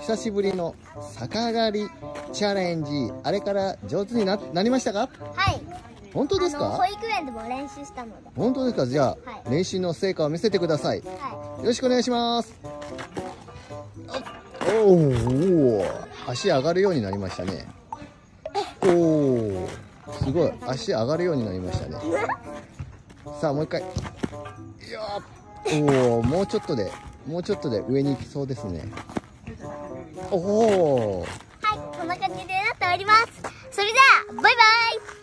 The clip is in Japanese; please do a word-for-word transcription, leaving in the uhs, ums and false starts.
久しぶりの逆上がりチャレンジ、あれから上手に な, なりましたか？はい。本当ですか？保育園でも練習したので。本当ですか？じゃあ、はい、練習の成果を見せてください。はい、よろしくお願いします。おお、足上がるようになりましたね。おお、すごい、足上がるようになりましたね。さあ、もう一回。おお、もうちょっとで、もうちょっとで上に行きそうですね。おお。はい、こんな感じでなっております。それでは、バイバイ。